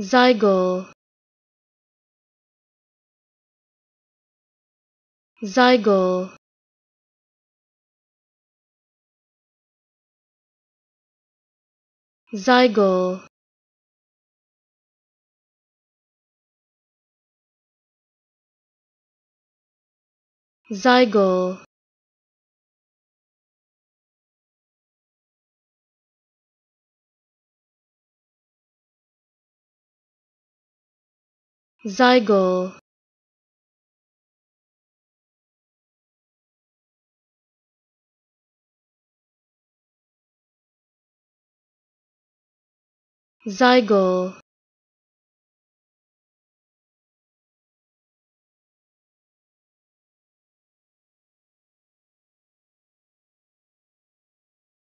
Zygal, Zygal, Zygal, Zygal, Zygal, Zygal.